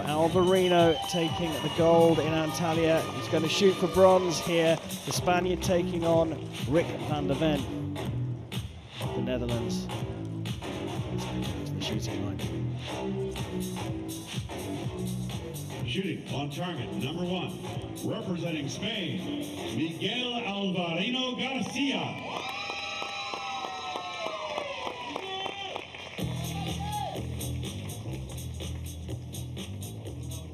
come. Alvarino taking the gold in Antalya. He's going to shoot for bronze here. The Spaniard taking on Rick van der Ven, the Netherlands. To the shooting line. Shooting on target, number one. Representing Spain, Miguel Alvarino Garcia.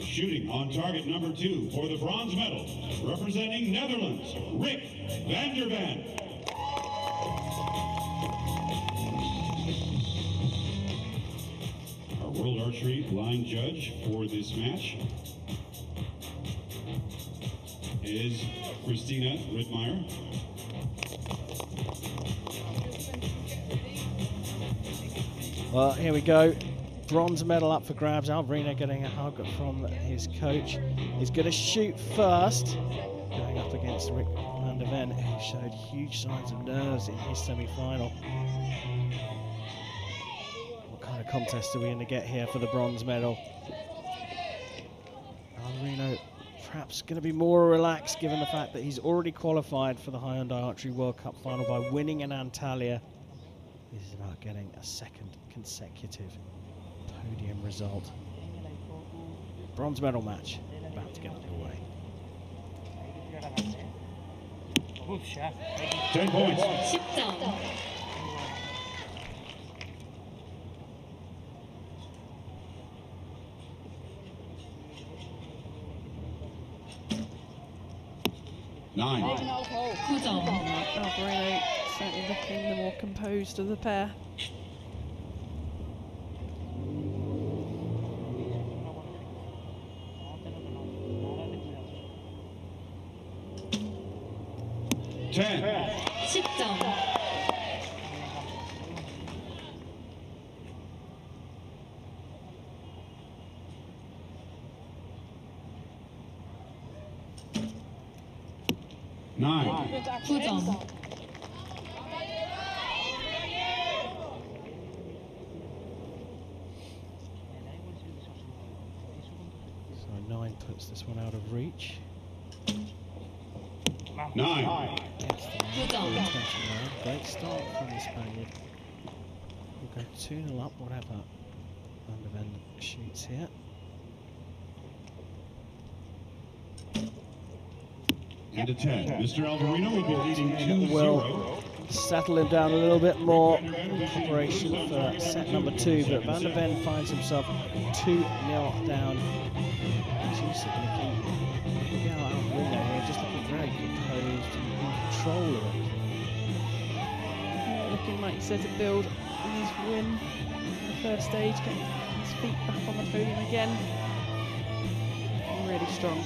Shooting on target number two for the bronze medal, representing Netherlands, Rick van der Ven. Our World Archery line judge for this match is Christina Rittmeier. Well, here we go. Bronze medal up for grabs. Alvarino getting a hug from his coach. He's going to shoot first, going up against Rick van der Ven, who showed huge signs of nerves in his semi-final. What kind of contest are we going to get here for the bronze medal? Alvarino perhaps going to be more relaxed, given the fact that he's already qualified for the Hyundai Archery World Cup final by winning in Antalya. This is about getting a second consecutive podium result. Bronze medal match about to get underway. 10 points. Nine. Alvarino certainly looking the more composed of the pair. Nine. So 9 puts this one out of reach. 9. Great start from the Spaniard. We'll go 2-0 up, whatever van der Ven shoots here. And a 10. Mr. Alvarino will be leading 2-0. Well, settle him down a little bit more in preparation for set number 2, but van der Ven finds himself 2-0 down. Miguel Alvarino here, just looking very composed and in control of it. Looking like he said to build on his win in the first stage, getting his feet back on the podium again. Really strong.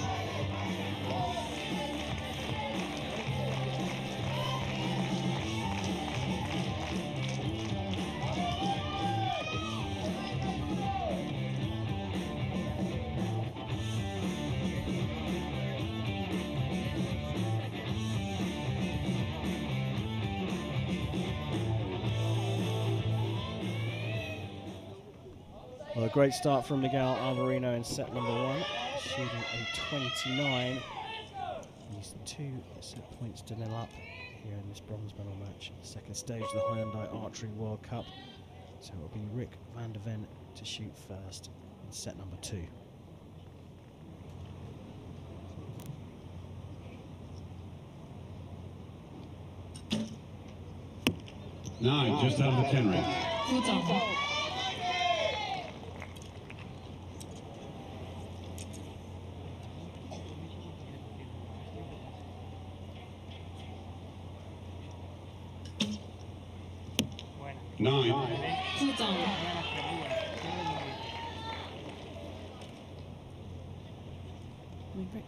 Well, a great start from Miguel Alvarino in set number 1, shooting a 29. He's 2 set points to nil up here in this bronze medal match, second stage of the Hyundai Archery World Cup. So it'll be Rick van der Ven to shoot first in set number 2. Nine, just out of the 10 range. Rick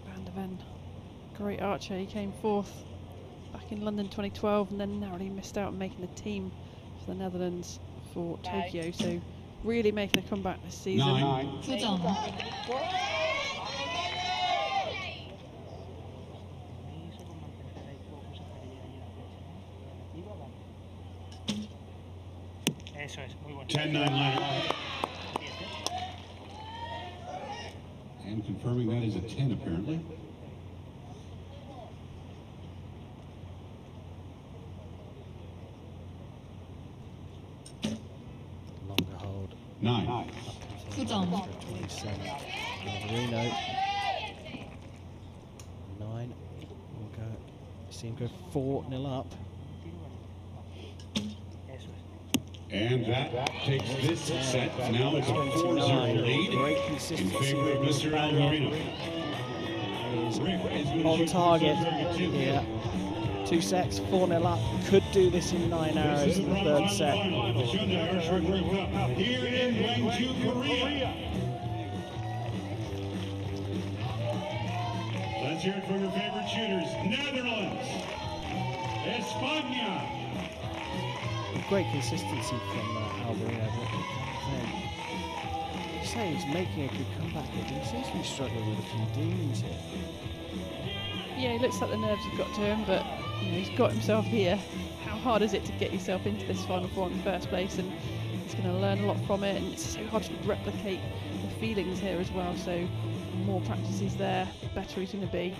van der Ven, great archer. He came 4th back in London 2012 and then narrowly missed out on making the team for the Netherlands for Tokyo. So really making a comeback this season. 9. Ten, 9, 9. am confirming that is a 10 apparently. Longer hold. 9. Good on. 27. Alvarino. 9. We'll go. Simco 4-0 up. And that takes this set. Now it's a 4-0 lead in favor of Mr. Alvarino. On target. Yeah. 2 sets, 4-0 up. Could do this in 9 hours in the 3rd set. Hyundai Archery World Cup here in Gwangju, Korea. Let's hear it from your favorite shooters. Netherlands. España. Great consistency from Alvarino. He's saying he's making a good comeback, but he seems to be struggling with a few demons here. Yeah, he looks like the nerves have got to him, but you know, he's got himself here. How hard is it to get yourself into this final four in the first place? And he's going to learn a lot from it, and it's so hard to replicate the feelings here as well. So more practices there, the better he's going to be.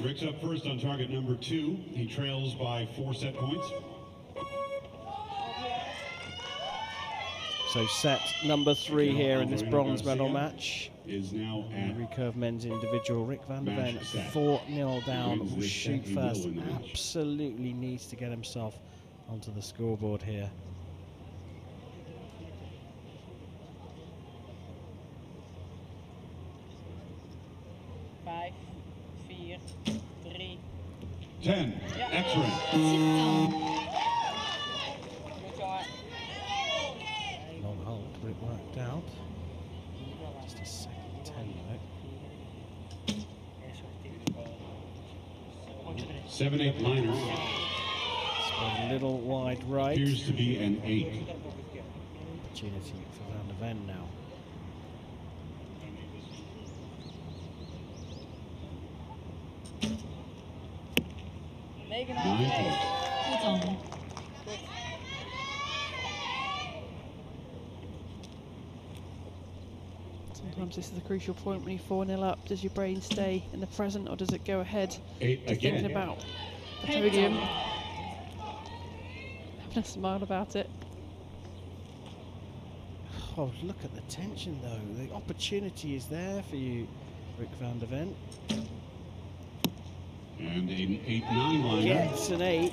Rick's up first on target number 2. He trails by 4 set points. So set number 3 here in this bronze medal match. Is now at recurve men's individual. Rick van der Ven 4-0 down. Will shoot first. Absolutely needs to get himself onto the scoreboard here. Ten. Excellent. Worked out. Just a second 10 though. 7-8 liners. So a little wide right. Appears to be an 8. Opportunity for Van der Ven now. Megan, 9. Sometimes this is the crucial point when you're 4-0 up. Does your brain stay in the present or does it go ahead? 8 again. Thinking about the podium. Having a smile about it. Oh, look at the tension though. The opportunity is there for you, Rick van der Ven. And an 8-9 line. Gets an 8.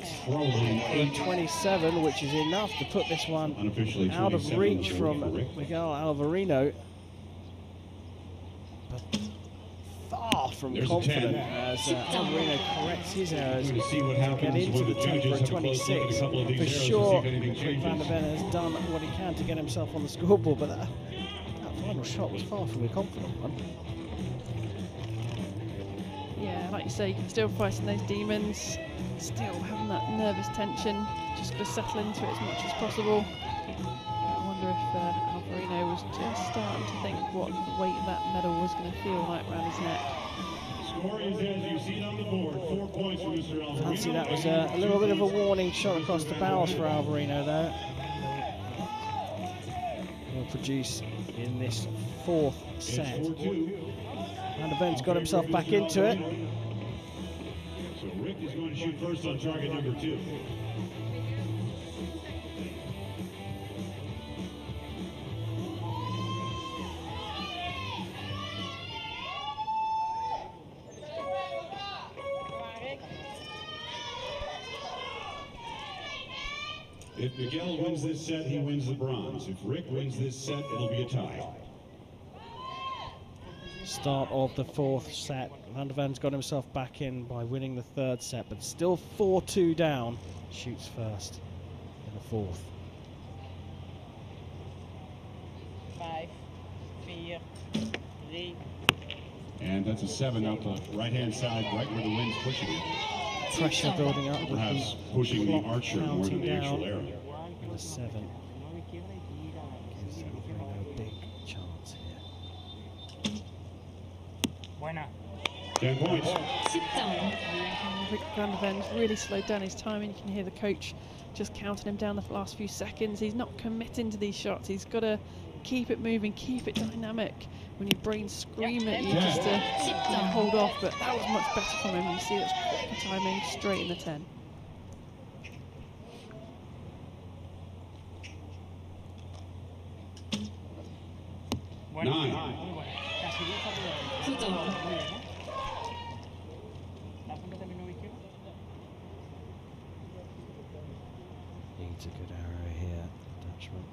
In 27, which is enough to put this one out of reach from Miguel Alvarino. Far from confident as Alvarino corrects his errors to get into the temper at 26. For sure, Rick van der Ven has done what he can to get himself on the scoreboard, but that final shot was far from a confident one. Yeah, like you say, still fighting those demons, still having that nervous tension, just going to settle into it as much as possible. I wonder if Alvarino was just starting to think what weight that medal was going to feel like round his neck. Score is as you see it on the board, 4 points for Mr. Alvarino. Fancy that was a little bit of a warning shot across the bows for Alvarino there. He'll produce in this 4th set. And Evans got himself back into it. So Rick is going to shoot first on target number 2. If Miguel wins this set, he wins the bronze. If Rick wins this set, it'll be a tie. Start of the 4th set. Van der Ven's got himself back in by winning the 3rd set, but still 4-2 down. Shoots first in the 4th. 5, 4, 3. And that's a 7 out the right-hand side, right where the wind's pushing it. Pressure building up, perhaps pushing the archer more than the actual arrow. And a 7 gives Alvarino a big chance here. Why not? Sit down. Rick van der Ven's really slowed down his timing. You can hear the coach just counting him down the last few seconds. He's not committing to these shots. He's got to keep it moving, keep it dynamic. When your brain's screaming at you just to hold off, but that was much better from him. You see that's proper timing, straight in the 10. Nine. Needs a good arrow here, the Dutchman.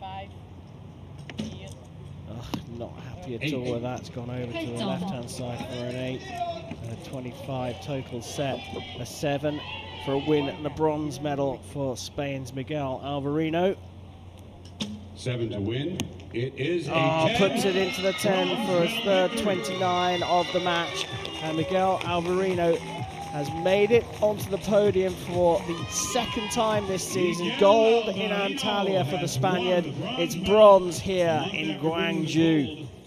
5. Oh, not happy at all with that. It's gone over to the left-hand side for an 8. And a 25 total set. A 7 for a win and a bronze medal for Spain's Miguel Alvarino. 7 to win. It is a 10. Puts it into the 10 for his third 29 of the match. And Miguel Alvarino has made it onto the podium for the second time this season. Gold in Antalya for the Spaniard. It's bronze here in Gwangju.